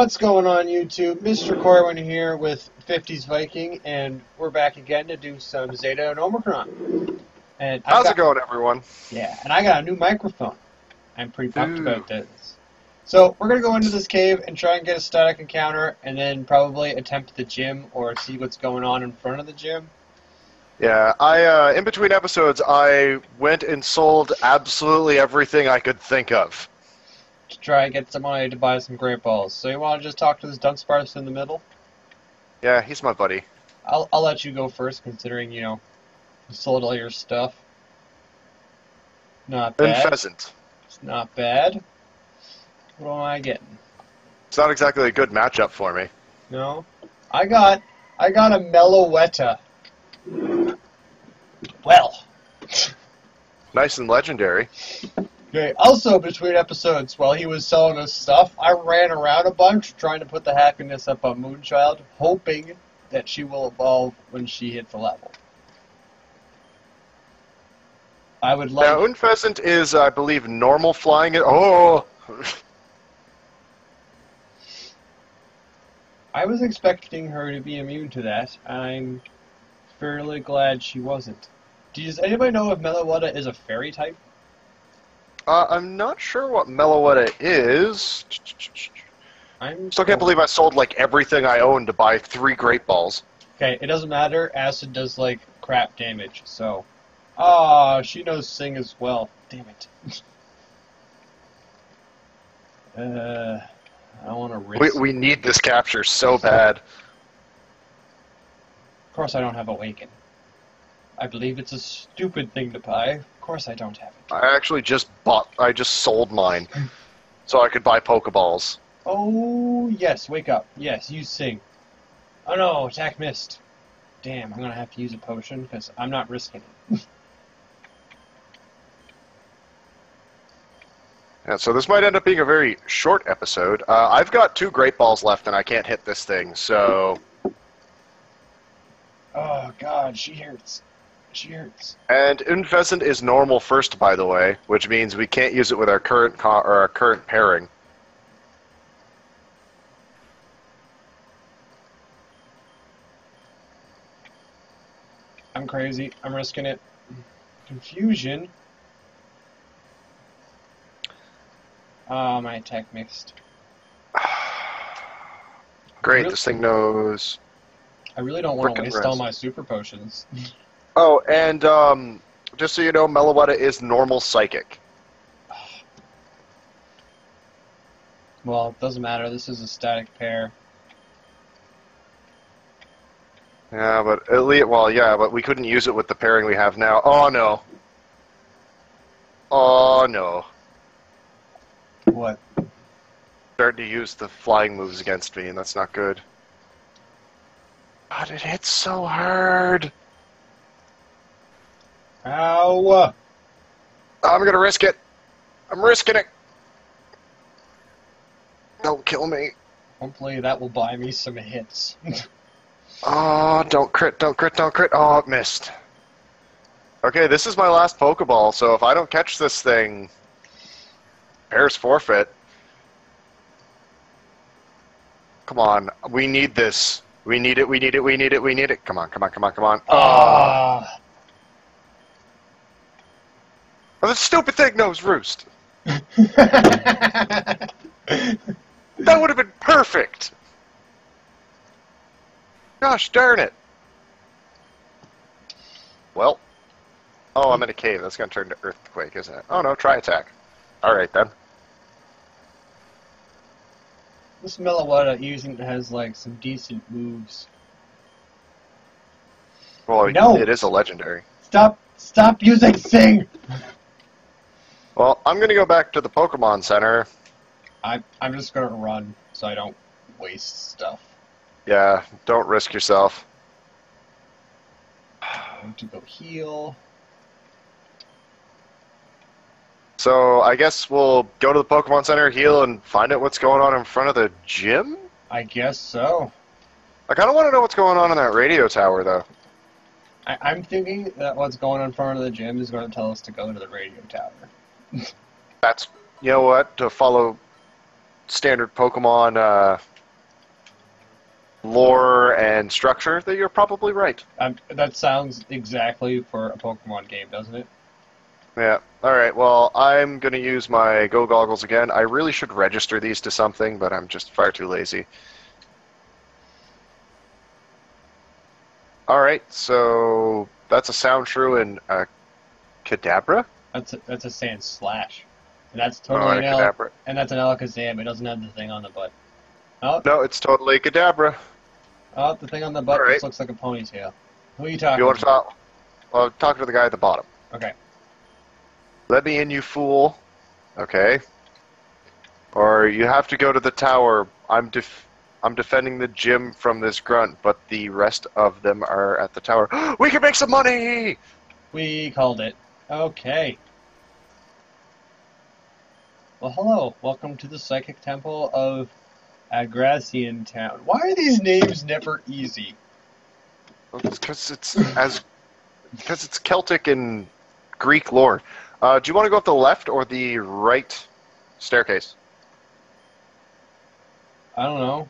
What's going on, YouTube? Mr. Corwin here with 50s Viking, and we're back again to do some Zeta and Omicron. And How's it going, everyone? Yeah, and I got a new microphone. I'm pretty pumped about this. So we're going to go into this cave and try and get a static encounter, and then probably attempt the gym or see what's going on in front of the gym. Yeah, I in between episodes, I went and sold absolutely everything I could think of to try and get some money to buy some great balls. So you want to just talk to this Dunsparce in the middle? Yeah, he's my buddy. I'll let you go first, considering, you know, you sold all your stuff. Not bad. Unfezant. It's not bad. What am I getting? It's not exactly a good matchup for me. No? I got a Meloetta. Well. Nice and legendary. Okay. Also, between episodes, while he was selling us stuff, I ran around a bunch trying to put the happiness up on Moonchild, hoping that she will evolve when she hits a level. I would like... Now, Unfezant is, I believe, normal flying... Oh! I was expecting her to be immune to that. I'm fairly glad she wasn't. Does anybody know if Melowoda is a fairy type? I'm not sure what Meloetta is. Still can't believe I sold, like, everything I owned to buy 3 Great Balls. Okay, it doesn't matter. Acid does, like, crap damage, so... Ah, she knows Sing as well. Damn it. I don't want to risk... We need this capture so bad. Of course I don't have Awaken. I believe it's a stupid thing to buy. Of course I don't have it. I actually just sold mine. So I could buy Pokeballs. Oh, yes, wake up. Yes, use Sing. Oh no, attack missed. Damn, I'm going to have to use a potion, because I'm not risking it. Yeah, so this might end up being a very short episode. I've got 2 Great Balls left, and I can't hit this thing, so... Oh, God, she hurts. Cheers. And Unfezant is normal first, by the way, which means we can't use it with our current pairing. I'm crazy. I'm risking it. Confusion. Oh, my attack mixed. Great, this thing knows. I really don't want to waste all my super potions. Oh, and just so you know, Meloetta is normal psychic. Well, it doesn't matter. This is a static pair. Yeah, but Eeliot, well, yeah, but we couldn't use it with the pairing we have now. Oh no. Oh no. What? Starting to use the flying moves against me, and that's not good. God, it hits so hard. Ow! I'm gonna risk it. I'm risking it. Don't kill me. Hopefully that will buy me some hits. Oh, don't crit, don't crit, don't crit. Oh, it missed. Okay, this is my last Pokeball, so if I don't catch this thing, Bear's forfeit. Come on, we need this. We need it, we need it, we need it, we need it. Come on, come on, come on, come on. Oh. Oh, the stupid thing knows Roost. That would have been perfect. Gosh darn it. Well. Oh, I'm in a cave. That's going to turn to Earthquake, isn't it? Oh, no. Try attack. All right, then. This Meloetta has, like, some decent moves. Well, no. It is a legendary. Stop using Sing! Well, I'm gonna go back to the Pokemon Center. I'm just gonna run so I don't waste stuff. Yeah, don't risk yourself. I need to go heal. So I guess we'll go to the Pokemon Center, heal, and find out what's going on in front of the gym? I guess so. I kinda wanna know what's going on in that radio tower though. I'm thinking that what's going on in front of the gym is going to tell us to go to the radio tower. That's, you know what, to follow standard Pokemon lore and structure, that you're probably right. That sounds exactly for a Pokemon game, doesn't it? Yeah. Alright, well, I'm going to use my Go Goggles again. I really should register these to something, but I'm just far too lazy. Alright, so that's a Soundshrew and a Kadabra? That's a Sand Slash. And that's totally an Kadabra. And that's an Alakazam. It doesn't have the thing on the butt. Oh. No, it's totally Kadabra. Oh, the thing on the butt just looks like a ponytail. Who are you talking to? You want to talk? Well, I'm talking to the guy at the bottom. Okay. Let me in, you fool. Okay. Or you have to go to the tower. I'm defending the gym from this grunt, but the rest of them are at the tower. We can make some money! We called it. Okay. Well, hello. Welcome to the Psychic Temple of Agrassian Town. Why are these names never easy? Well, it's because it's Celtic and Greek lore. Do you want to go up the left or the right staircase? I don't know.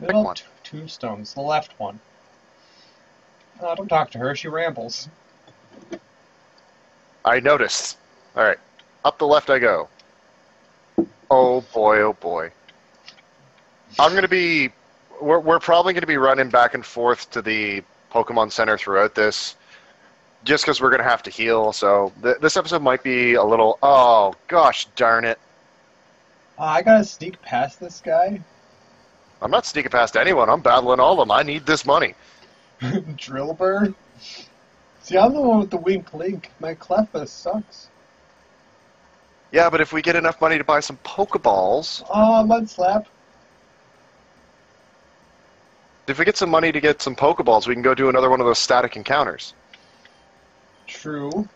Middle tombstones, the left one. Oh, don't talk to her, she rambles. I noticed. Alright, up the left I go. Oh boy, oh boy. I'm going to be... We're probably going to be running back and forth to the Pokemon Center throughout this. Just because we're going to have to heal, so... This episode might be a little... Oh, gosh darn it. I gotta sneak past this guy? I'm not sneaking past anyone. I'm battling all of them. I need this money. Drilbur? See, I'm the one with the wink link. My Cleffa sucks. Yeah, but if we get enough money to buy some Pokeballs... Oh, Mudslap. If we get some money to get some Pokeballs, we can go do another one of those static encounters. True.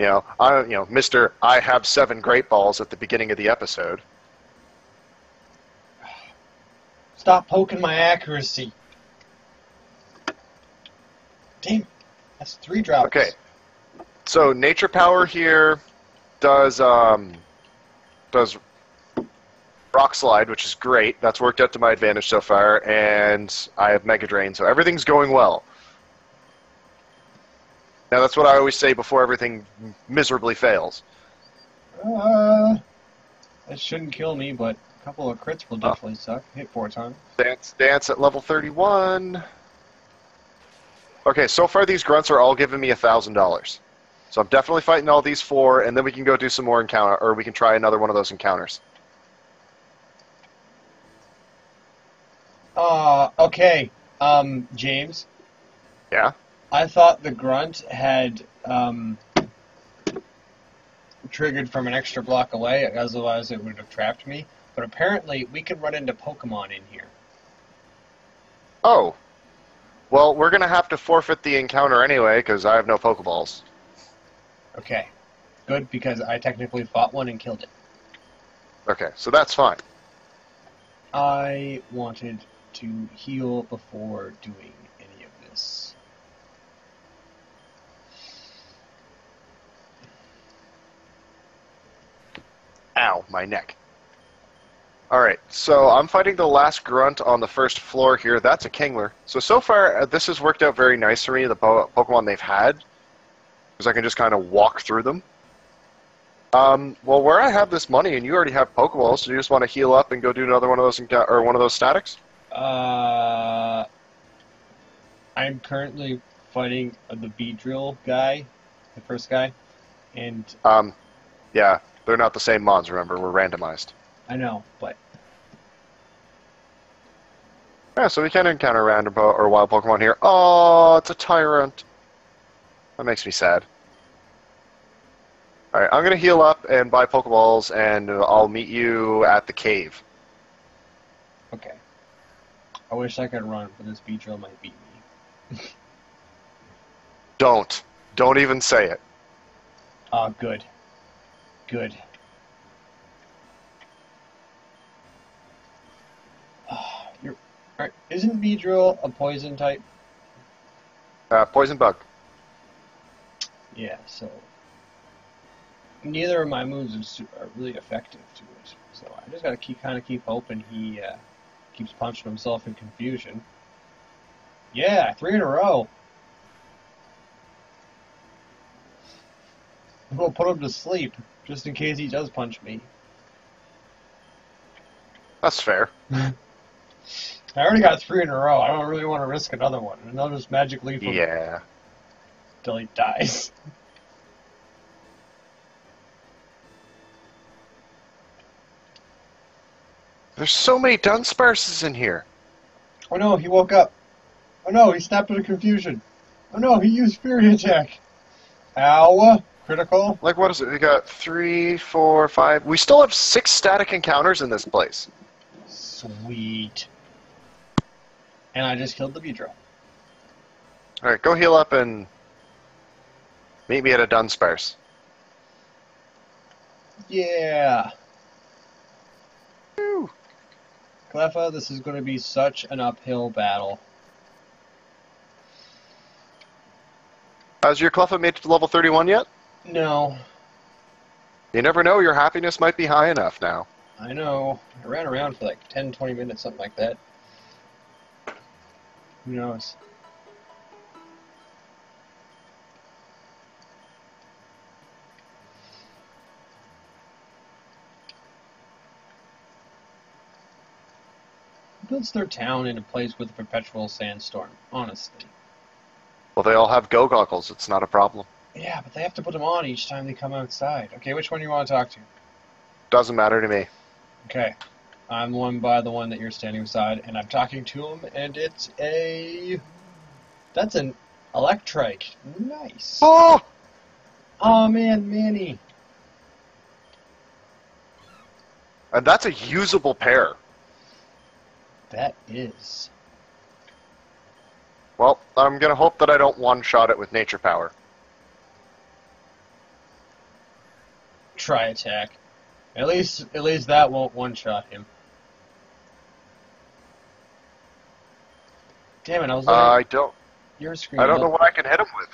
You know, Mr. I have 7 great balls at the beginning of the episode. Stop poking my accuracy. Damn, that's 3 drops. Okay, so Nature Power here does Rock Slide, which is great. That's worked out to my advantage so far, and I have Mega Drain, so everything's going well. Now, that's what I always say before everything miserably fails. That shouldn't kill me, but a couple of crits will definitely suck. Hit 4 times. Dance at level 31. Okay, so far these grunts are all giving me $1,000. So I'm definitely fighting all these 4, and then we can go do some more encounter, or we can try another one of those encounters. Okay. James? Yeah? I thought the grunt had triggered from an extra block away, otherwise it would have trapped me. But apparently, we can run into Pokemon in here. Oh. Well, we're going to have to forfeit the encounter anyway, because I have no Pokeballs. Okay. Good, because I technically fought one and killed it. Okay, so that's fine. I wanted to heal before doing any of this. Ow, my neck. Alright, so I'm fighting the last grunt on the first floor here. That's a Kingler. So far, this has worked out very nice for me, the Pokemon they've had. Because I can just kind of walk through them. Well, where I have this money, and you already have Pokeballs, so you just want to heal up and go do another one of those, or one of those statics? I'm currently fighting the Beedrill guy, the first guy, and... yeah. They're not the same mods, remember? We're randomized. I know, but... Yeah, so we can encounter random or wild Pokemon here. Oh, it's a Tyrant. That makes me sad. Alright, I'm going to heal up and buy Pokeballs, and I'll meet you at the cave. Okay. I wish I could run, but this Beedrill might beat me. Don't. Don't even say it. Ah, good. Good. Isn't Beedrill a poison type? Poison bug. Yeah, so... Neither of my moves are really effective to it. So I just gotta keep hoping he keeps punching himself in confusion. Yeah, 3 in a row. I'm gonna put him to sleep just in case he does punch me. That's fair. I already got 3 in a row. I don't really want to risk another one. And I'll just magic leap him. Yeah. Till he dies. There's so many Dunsparces in here. Oh no, he woke up. Oh no, he snapped into confusion. Oh no, he used Fury Attack. Ow. Critical. Like, what is it? We got 3, 4, 5. We still have 6 static encounters in this place. Sweet. And I just killed the Beedrill. Alright, go heal up and meet me at a Dunsparce. Yeah. Woo. Cleffa, this is going to be such an uphill battle. Has your Cleffa made it to level 31 yet? No. You never know, your happiness might be high enough now. I know. I ran around for like 10, 20 minutes, something like that. Who knows? Who builds their town in a place with a perpetual sandstorm, honestly? Well, they all have go goggles. It's not a problem. Yeah, but they have to put them on each time they come outside. Okay, which one do you want to talk to? Doesn't matter to me. Okay. I'm the one by the one that you're standing beside, and I'm talking to him, and it's a... That's an Electrike. Nice. Oh! Oh, man, Manny. And that's a usable pair. That is... Well, I'm going to hope that I don't one-shot it with nature power. Try attack. At least that won't one-shot him. Damn it, I was I don't... I don't know what I can hit him with.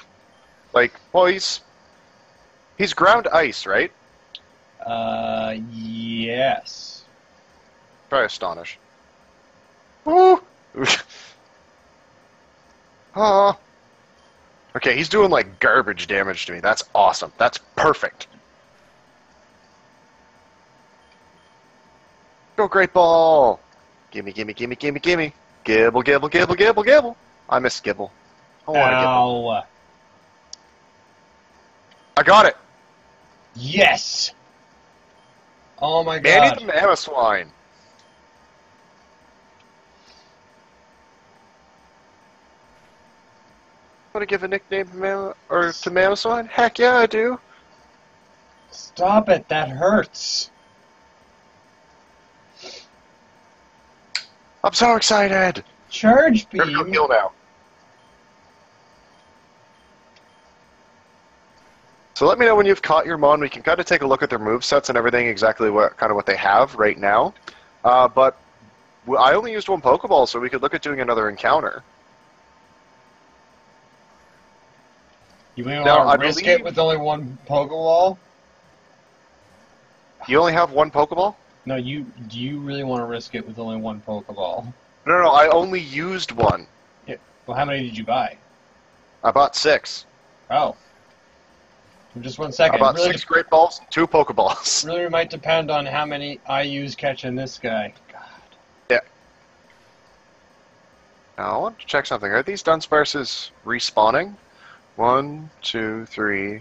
Like, well, he's ground ice, right? Yes. Try astonish. Woo! Oh. Okay, he's doing like garbage damage to me. That's awesome. That's perfect. Go Great Ball. Gimme, gimme, gimme, gimme, gimme. Gibble, gibble, gibble, gibble, gibble. I miss Gibble. I want to Gibble. I got it. Yes. Oh my god. Manny the Mamoswine. Want to give a nickname to Mamoswine? Heck yeah, I do. Stop it! That hurts. I'm so excited. Charge beam. Go heal now. So let me know when you've caught your Mon. We can kind of take a look at their move sets and everything, exactly what they have right now. But I only used 1 Pokeball, so we could look at doing another encounter. You really want to risk it with only 1 Pokeball? You only have 1 Pokeball? No, do you really want to risk it with only 1 Pokeball? No, I only used 1. Yeah. Well, how many did you buy? I bought 6. Oh. In just 1 second. I bought really 6 Great Balls and 2 Pokeballs. Really might depend on how many I use catching this guy. God. Yeah. Now, I want to check something. Are these Dunsparces respawning? 1, 2, 3,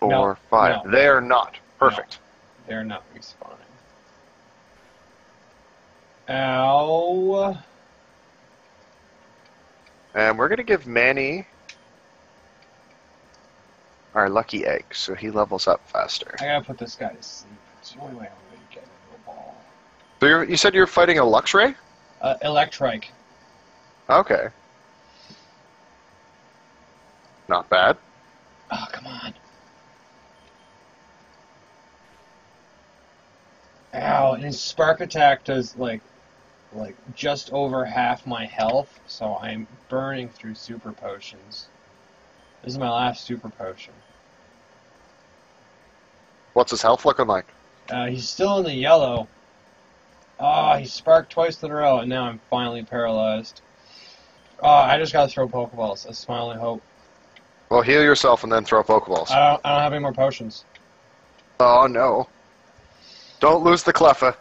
4, 5. No. They are not. Perfect. No, they're not respawning. Ow. And we're going to give Manny our lucky egg, so he levels up faster. I got to put this guy to sleep. It's the only way I'm going to get into a ball. So you said you're fighting a Luxray? Electrike. Okay. Not bad. Oh, come on. Ow, and his spark attack does, like just over half my health, so I'm burning through super potions. This is my last super potion. What's his health looking like? He's still in the yellow. Ah, he sparked twice in a row, and now I'm finally paralyzed. I just gotta throw Pokeballs. That's my only hope. Well, heal yourself and then throw Pokeballs. I don't have any more potions. Oh, no. Don't lose the Cleffa.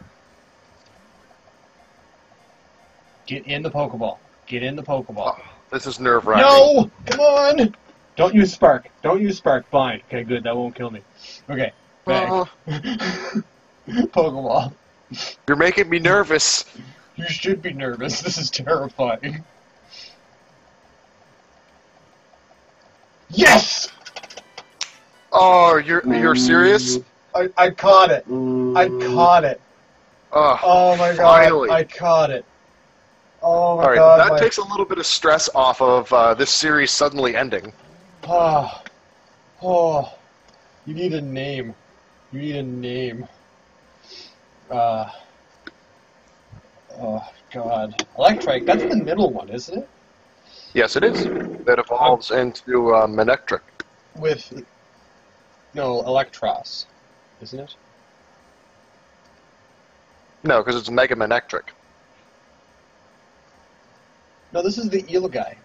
Get in the Pokeball. Get in the Pokeball. Oh, this is nerve-wracking. No! Come on! Don't use Spark. Don't use Spark. Fine. Okay, good. That won't kill me. Okay. Back. Pokeball. You're making me nervous. You should be nervous. This is terrifying. Yes! Oh, you're serious? I caught it. I caught it. Oh my finally. God! I caught it. Oh my God! All right, that takes a little bit of stress off of this series suddenly ending. You need a name. You need a name. Oh God! Electrike. That's the middle one, isn't it? Yes, it is. That evolves into Manectric. With no Electros, isn't it? No, because it's Mega Manectric. No, this is the eel guy.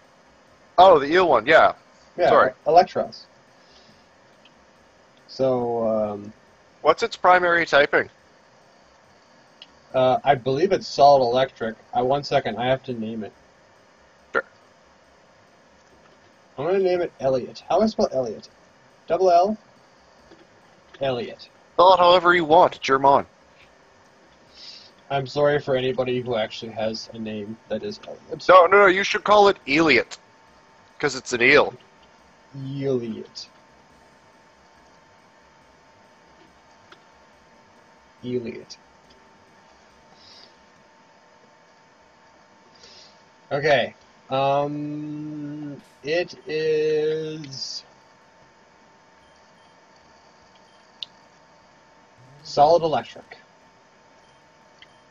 Oh, the eel one, yeah. Yeah, sorry. Electros. So, what's its primary typing? I believe it's Solid Electric. One second, I have to name it. I'm going to name it Eeliot. How do I spell Eeliot? Double L? Eeliot. Spell it however you want. It's your mon. I'm sorry for anybody who actually has a name that is Eeliot. No, no, no. You should call it Eeliot. Because it's an eel. Eeliot. Eeliot. Okay. It is Solid Electric.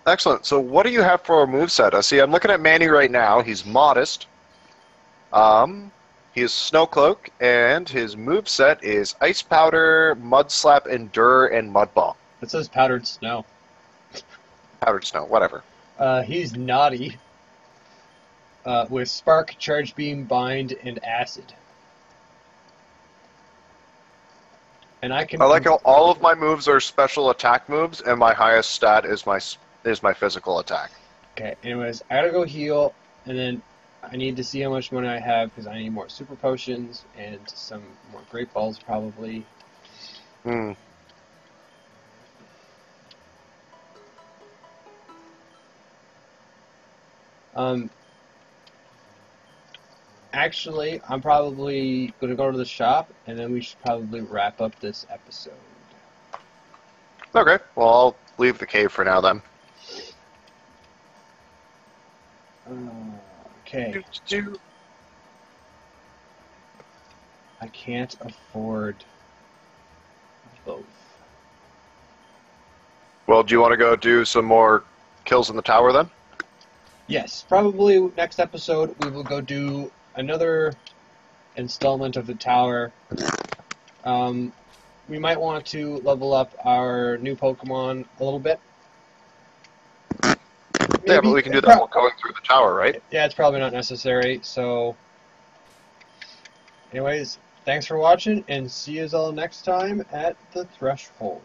Excellent. So what do you have for a moveset? I see I'm looking at Manny right now. He's modest. He is Snowcloak, and his moveset is Ice Powder, Mud Slap, Endure, and Mud Ball. It says Powdered Snow. Powdered Snow, whatever. He's naughty. With Spark, Charge Beam, Bind, and Acid. And I can. I like how all of my moves are special attack moves, and my highest stat is my physical attack. Okay. Anyways, I gotta go heal, and then I need to see how much money I have because I need more super potions and some more great balls probably. Hmm. Actually, I'm probably going to go to the shop, and then we should probably wrap up this episode. Okay. Well, I'll leave the cave for now, then. Okay. I can't afford both. Well, do you want to go do some more kills in the tower, then? Yes. Probably next episode, we will go do another installment of the tower. We might want to level up our new Pokemon a little bit. Maybe. Yeah, but we can do that while going through the tower, right? Yeah, it's probably not necessary. So, anyways, thanks for watching, and see you all next time at the Threshold.